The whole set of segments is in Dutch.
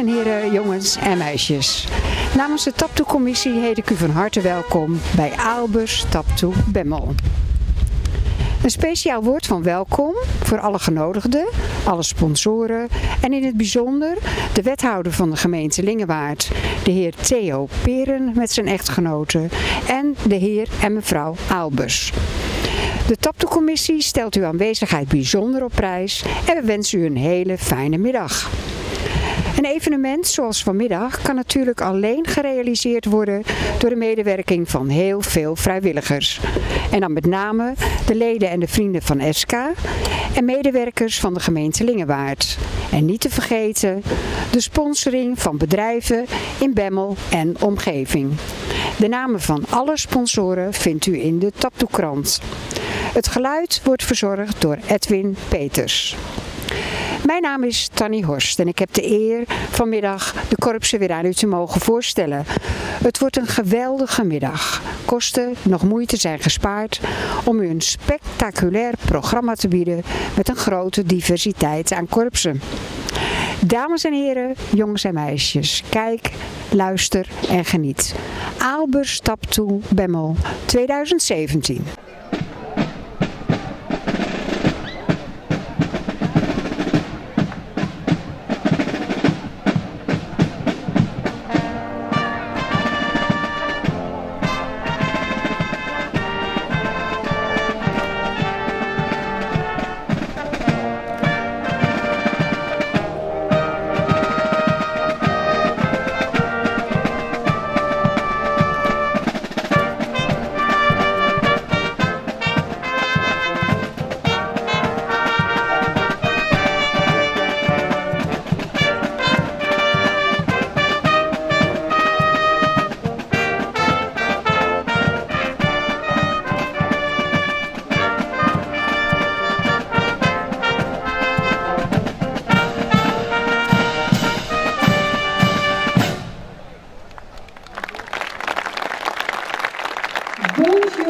en heren, jongens en meisjes. Namens de Taptoe Commissie heet ik u van harte welkom bij Aalbers Taptoe Bemmel. Een speciaal woord van welkom voor alle genodigden, alle sponsoren en in het bijzonder de wethouder van de gemeente Lingewaard, de heer Theo Peren met zijn echtgenote en de heer en mevrouw Aalbers. De Taptoe Commissie stelt uw aanwezigheid bijzonder op prijs en we wensen u een hele fijne middag. Een evenement zoals vanmiddag kan natuurlijk alleen gerealiseerd worden door de medewerking van heel veel vrijwilligers. En dan met name de leden en de vrienden van ESKA en medewerkers van de gemeente Lingewaard. En niet te vergeten de sponsoring van bedrijven in Bemmel en omgeving. De namen van alle sponsoren vindt u in de Taptoe-krant. Het geluid wordt verzorgd door Edwin Peters. Mijn naam is Tanny Horst en ik heb de eer vanmiddag de korpsen weer aan u te mogen voorstellen. Het wordt een geweldige middag. Kosten nog moeite zijn gespaard om u een spectaculair programma te bieden met een grote diversiteit aan korpsen. Dames en heren, jongens en meisjes, kijk, luister en geniet. Aalbers Taptoe Bemmel 2017.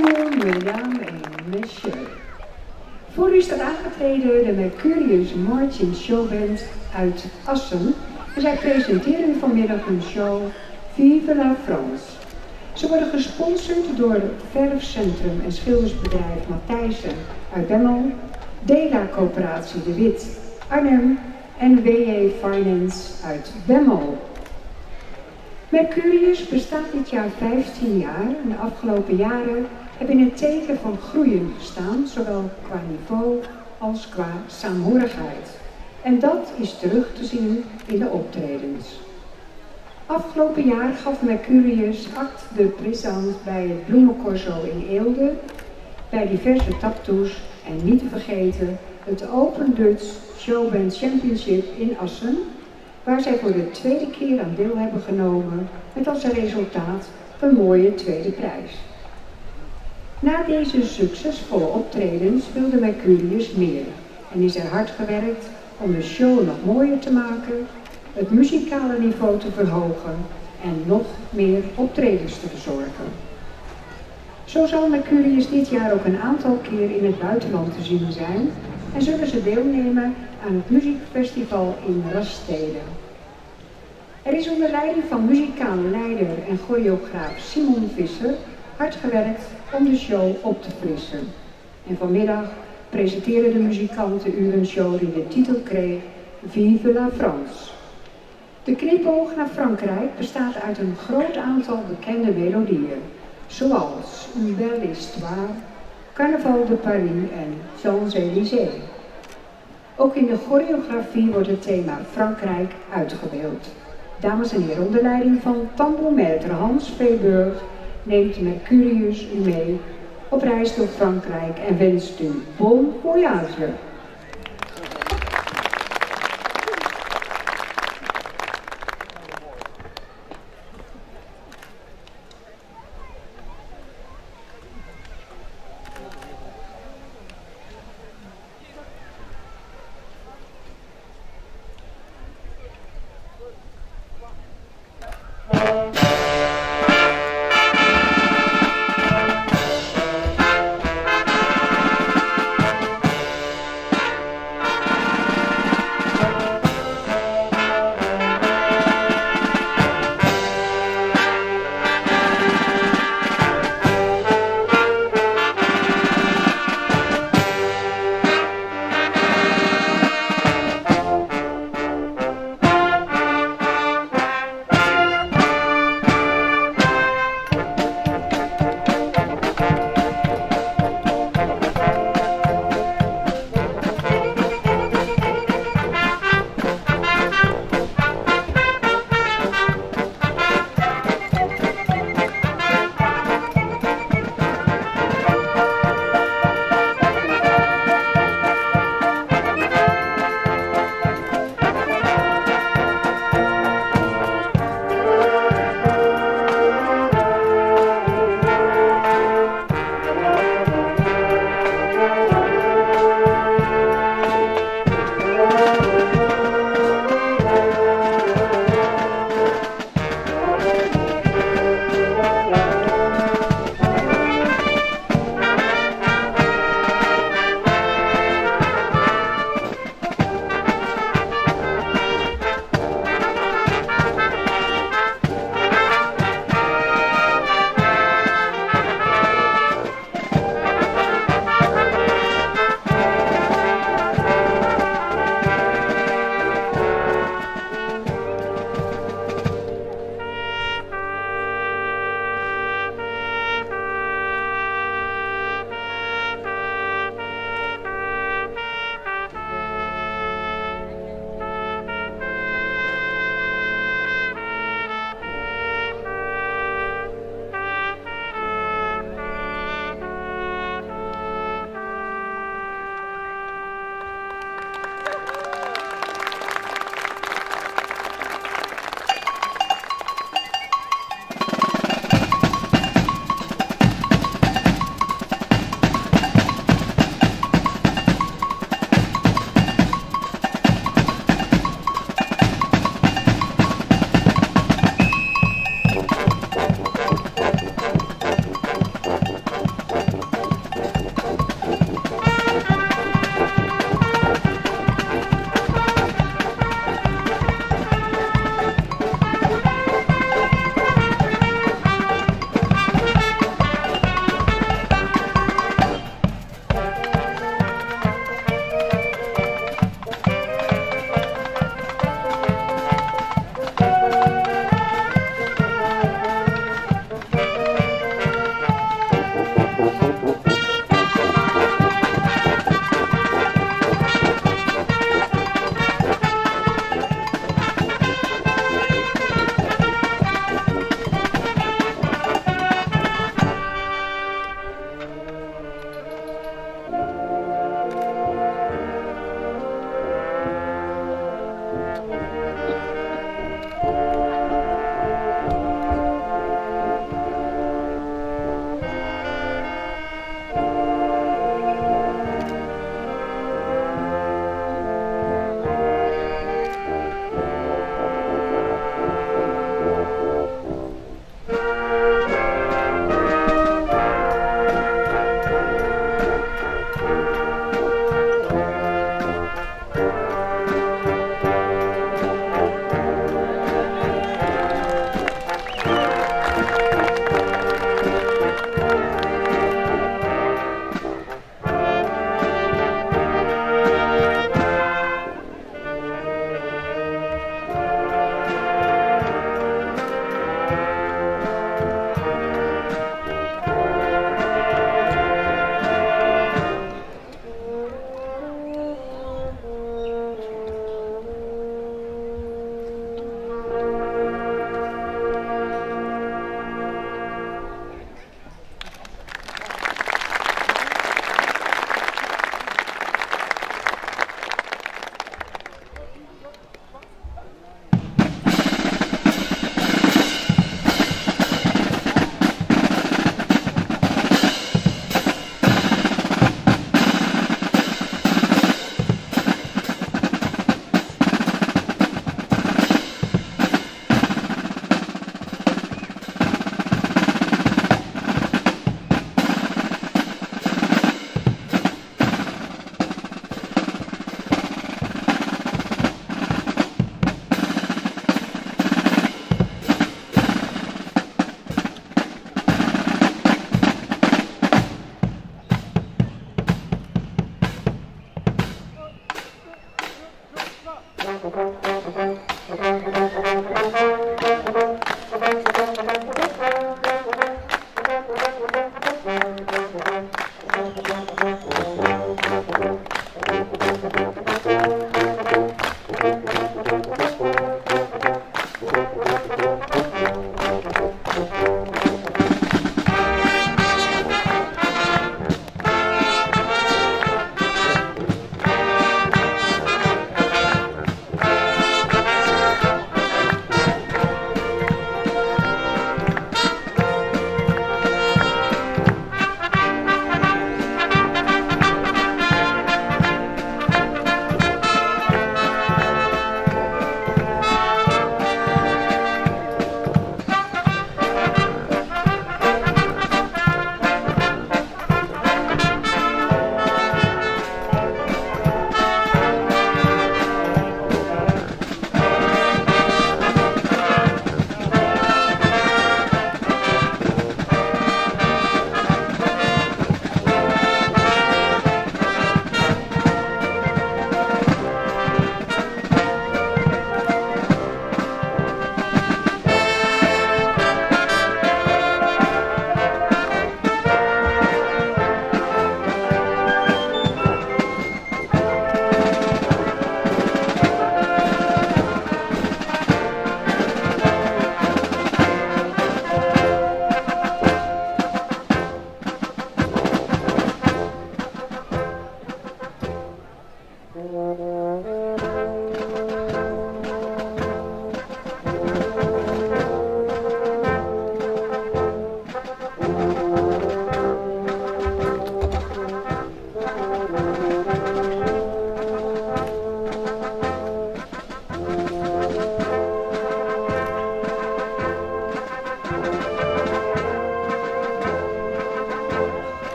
Bonjour, mesdames et messieurs. Voor u staat aangetreden de Mercurius Marching Showband uit Assen. En zij presenteren vanmiddag hun show Vive la France. Ze worden gesponsord door het verfcentrum en schildersbedrijf Mathijsen uit Bemmel, Dela Coöperatie De Wit, Arnhem en WA Finance uit Bemmel. Mercurius bestaat dit jaar 15 jaar en de afgelopen jaren hebben in het teken van groeien gestaan, zowel qua niveau als qua saamhorigheid. En dat is terug te zien in de optredens. Afgelopen jaar gaf Mercurius acte de présence bij het Bloemencorso in Eelde, bij diverse taptoes en niet te vergeten het Open Dutch Showband Championship in Assen, waar zij voor de tweede keer aan deel hebben genomen met als resultaat een mooie tweede prijs. Na deze succesvolle optredens wilde Mercurius meer en is er hard gewerkt om de show nog mooier te maken, het muzikale niveau te verhogen en nog meer optredens te verzorgen. Zo zal Mercurius dit jaar ook een aantal keer in het buitenland te zien zijn en zullen ze deelnemen aan het muziekfestival in Rastede. Er is onder leiding van muzikale leider en choreograaf Simon Visser hard gewerkt om de show op te frissen. En vanmiddag presenteren de muzikanten u een show die de titel kreeg Vive la France. De knipoog naar Frankrijk bestaat uit een groot aantal bekende melodieën, zoals Une Belle Histoire, Carnaval de Paris en Jean-Élysées. Ook in de choreografie wordt het thema Frankrijk uitgebeeld. Dames en heren, onder leiding van tambourmeester Hans Veeburg neemt Mercurius u mee op reis door Frankrijk en wenst u bon voyage.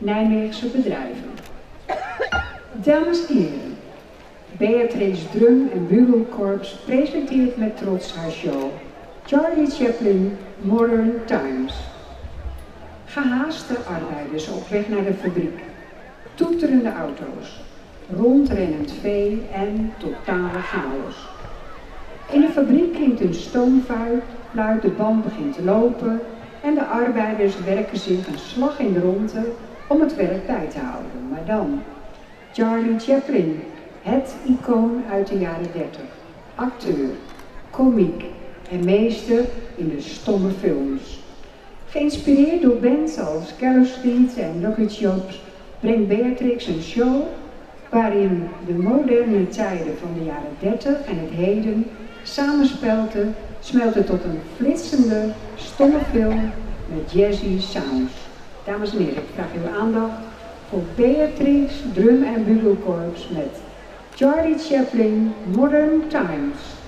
Nijmeegse bedrijven. Dames en heren, Beatrix Drum en Buglecorps presenteert met trots haar show Charlie Chaplin, Modern Times. Gehaaste arbeiders op weg naar de fabriek, toeterende auto's, rondrennend vee en totale chaos. In de fabriek klinkt een stoomfluit, de band begint te lopen en de arbeiders werken zich een slag in de ronde om het werk bij te houden. Maar dan, Charlie Chaplin, het icoon uit de jaren 30, acteur, komiek en meester in de stomme films. Geïnspireerd door bands als Carol Street en Lock It Shops brengt Beatrix een show waarin de moderne tijden van de jaren 30 en het heden smelten tot een flitsende, stomme film met jazzy sounds. Dames en heren, ik vraag uw aandacht voor Beatrix Drum en Buglecorps met Charlie Chaplin, Modern Times.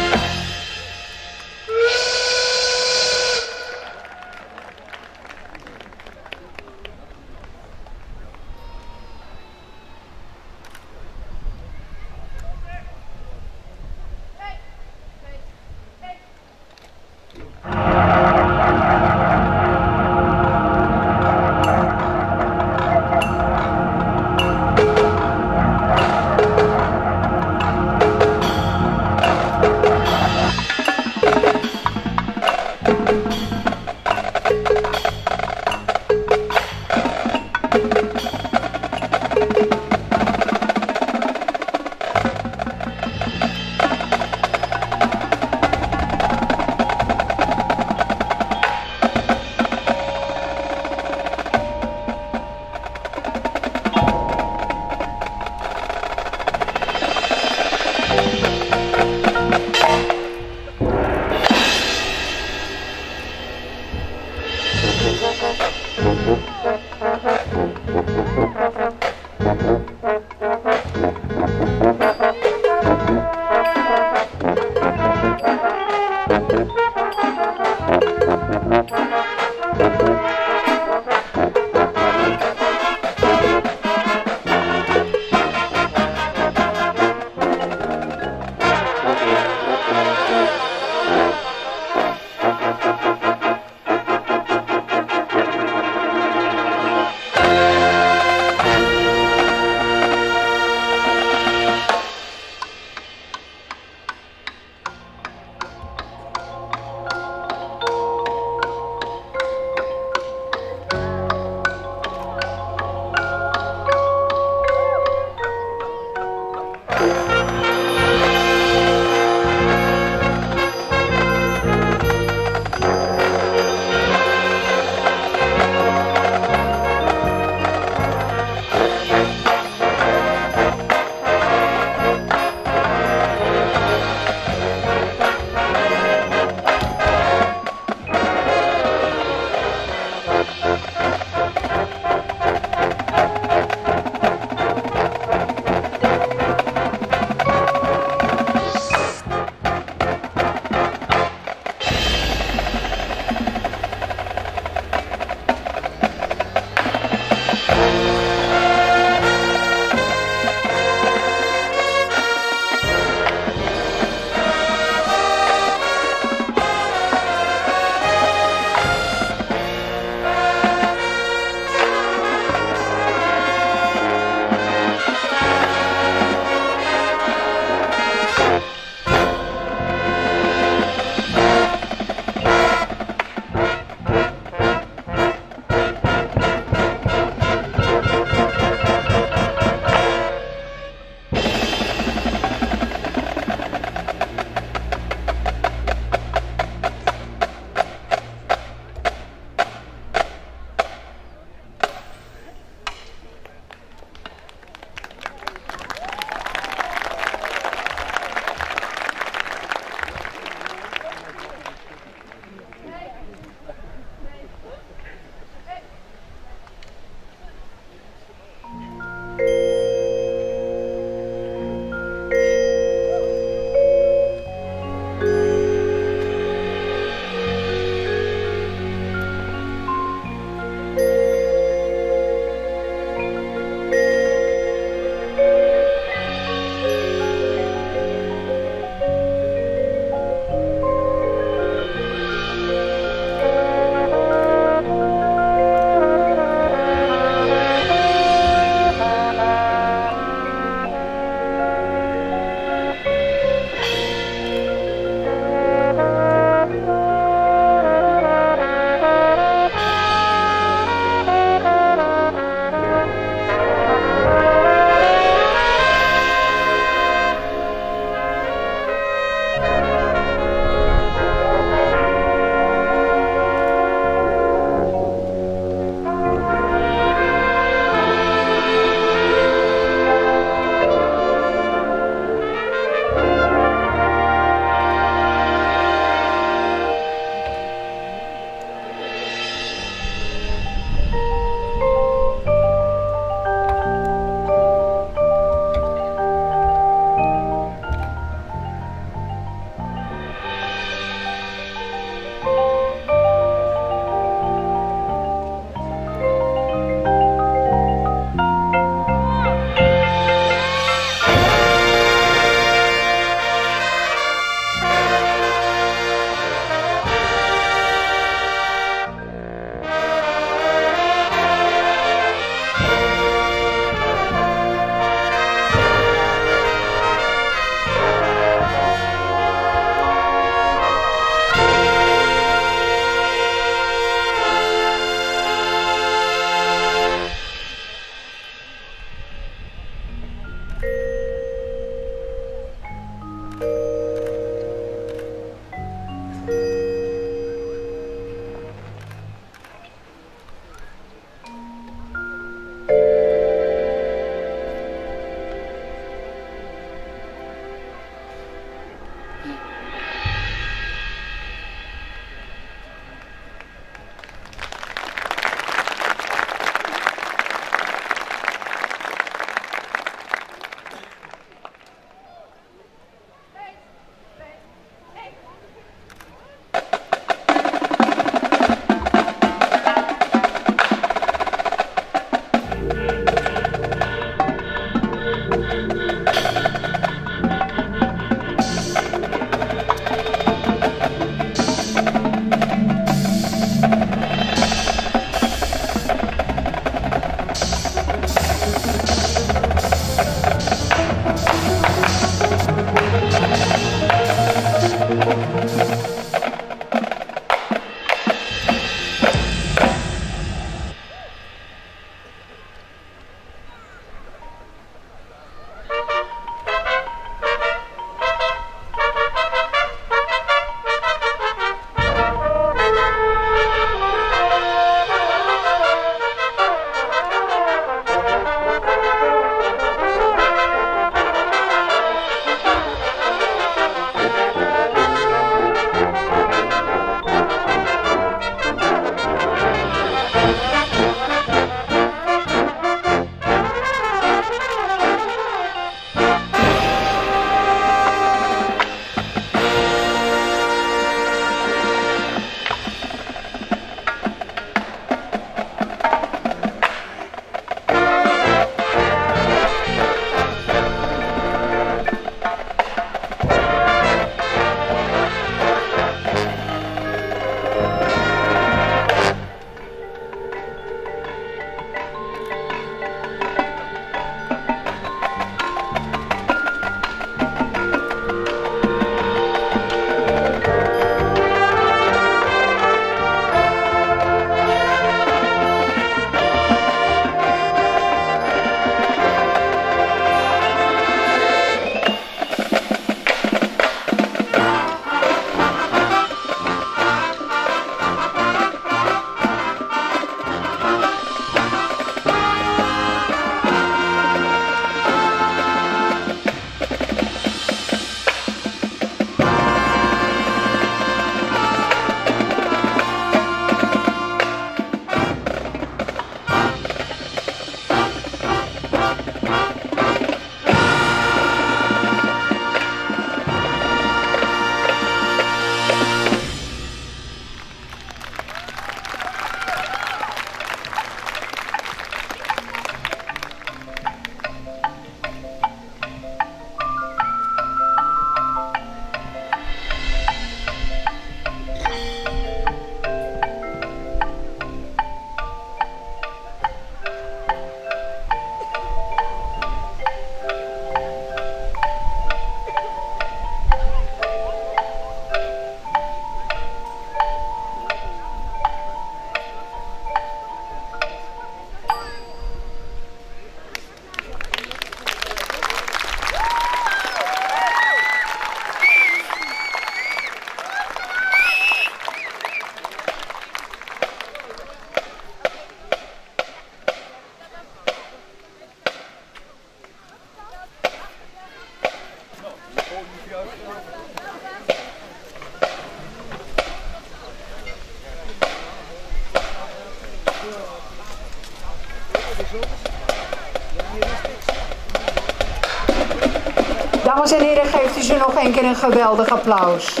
Dames en heren, geeft u ze nog een keer een geweldig applaus.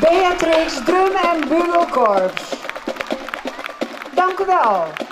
Beatrix Drum en Buglecorps. Dank u wel.